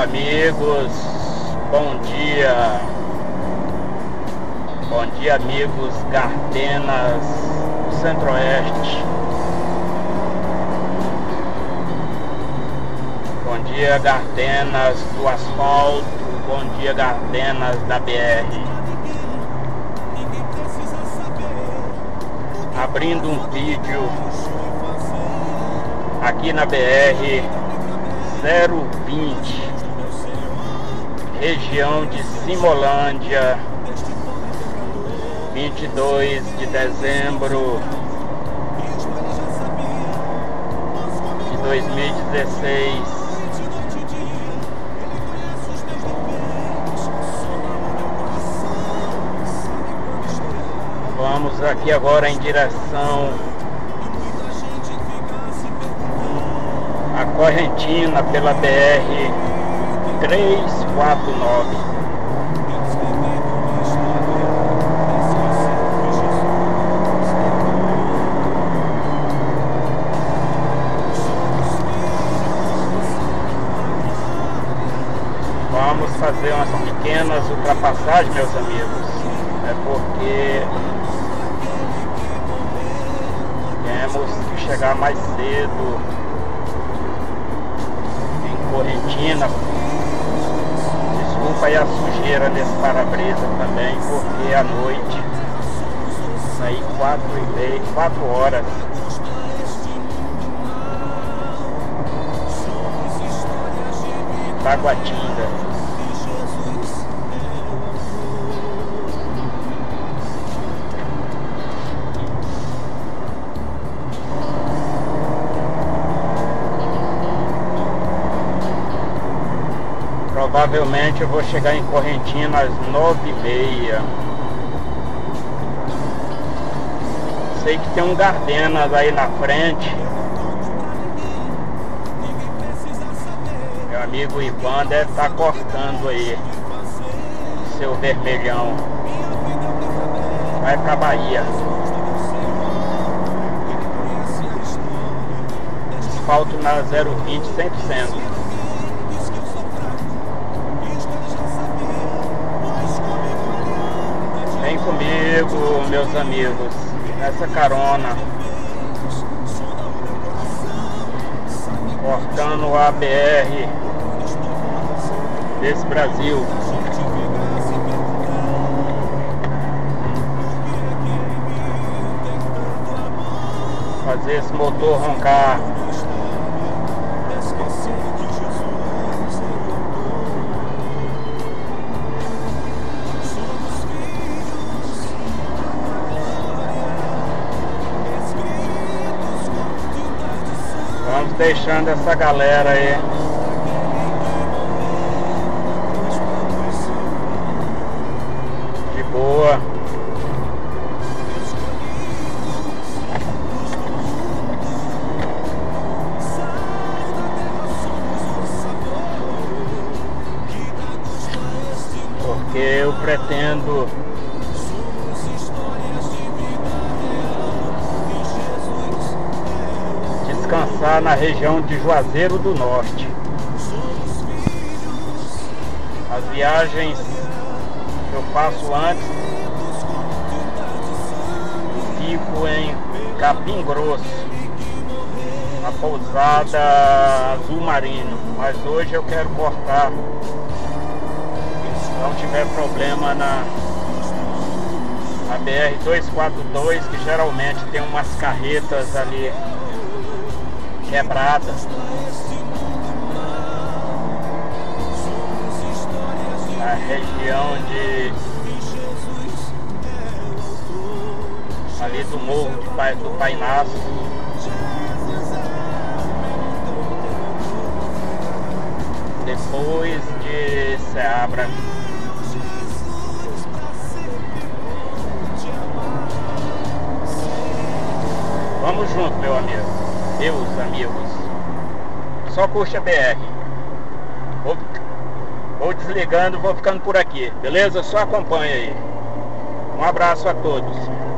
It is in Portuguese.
amigos, bom dia. Bom dia, amigos Gardenas do Centro-Oeste. Bom dia, Gardenas do Asfalto. Bom dia, Gardenas da BR. Abrindo um vídeo aqui na BR 020, região de Simolândia, 22 de dezembro de 2016. Vamos aqui agora em direção à Correntina pela BR 349. Vamos fazer umas pequenas ultrapassagens, meus amigos. É porque temos que chegar mais cedo em Correntina. Desculpa aí a sujeira desse para-brisa também, porque à noite saí 4h30, 4 horas. Taguatinga. Provavelmente eu vou chegar em Correntina às 9h30. Sei que tem um Gardenas aí na frente. Meu amigo Ivan deve estar cortando aí seu vermelhão. Vai pra Bahia. Asfalto na 020 100%. Comigo, meus amigos, nessa carona, cortando a BR desse Brasil. Fazer esse motor roncar. Deixando essa galera aí de boa. Porque eu pretendo descansar na região de Juazeiro do Norte. As viagens que eu faço antes, fico em Capim Grosso, na Pousada Azul Marinho, mas hoje eu quero cortar, se não tiver problema, na BR 242, que geralmente tem umas carretas ali quebradas. Na região de ali do morro do Painaço. Depois de Seabra. Vamos junto, meu amigo. Meus amigos, só curte a BR. Vou desligando, vou ficando por aqui, beleza? Só acompanha aí. Um abraço a todos.